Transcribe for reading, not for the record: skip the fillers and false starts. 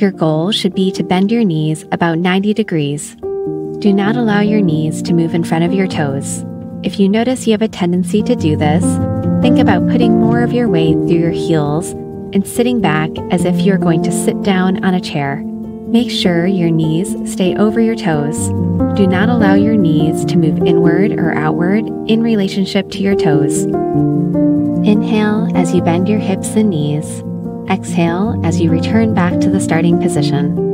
Your goal should be to bend your knees about 90 degrees. Do not allow your knees to move in front of your toes. If you notice you have a tendency to do this, think about putting more of your weight through your heels and sitting back as if you're going to sit down on a chair. Make sure your knees stay over your toes. Do not allow your knees to move inward or outward in relationship to your toes. Inhale as you bend your hips and knees. Exhale as you return back to the starting position.